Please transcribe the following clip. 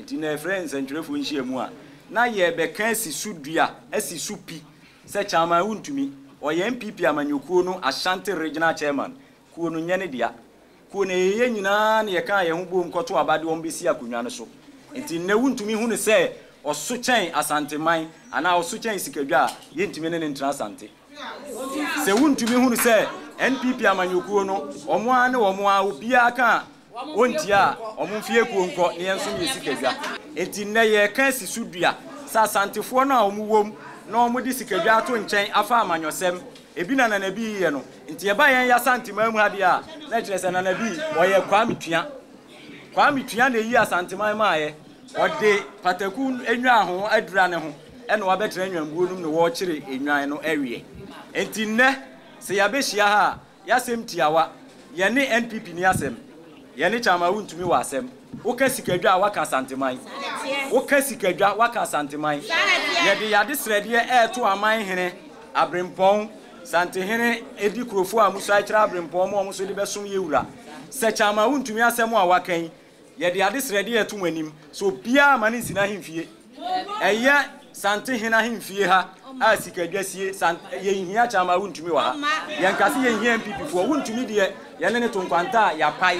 Enti na friends entwefo nhyiamu a na ye beka si sudua asi supi se chairman wuntumi oyɛ MPP amanyokuo no Ashanti regional chairman kuo no nyane dia kuo ne ye nyina na ye kan ye ho bo nkoto abade wo mbesi akonwa no so enti na wuntumi hu ne se oso chen Asante man ana oso chen sikadwa a ye ntumi ne ne ntra Asante se wuntumi hu ne se NPP amanyokuo no omo ane omo a obi aka ontia omo fie kuo nko ne nso ye sikadwa enti na ye kan si sudua sa Asantefo na omo wom no mo di sikadwa ato nchen afa amanyosem ebi na na bi ye no nti ye ba yen ya Asantema mu ade a na kyerese na na bi wo ye kwa mitua na yi Asantema ma ye wo de pataku enwa ho adura ne ho ene wa betre enwanguo num ne wo kyere enwan no awie enti ne se ya be hia ha ya sem tiawa ye ne NPP ni asem ye ne chama wuntumi wa asem wo ka sikadwa wa ka Asantema wo ka sikadwa wa ka Asantema yɛde yade srɛdeɛ ɛɛto aman hene Abrempɔn Sante hene edi kurofo a muso akyerɛ Abrempɔn mo so de bɛsom yewura sɛ chama wuntumi asɛm a wakan yɛde yade srɛdeɛ ɛto wanim so bia ma ne nsina hemfie ɛyɛ Sante hene hemfie ha a sikadwasie yɛnhia chama wuntumi wa ha yɛnkase yɛnhia MPP fo wuntumi deɛ yɛne ne to nkwanta ya pai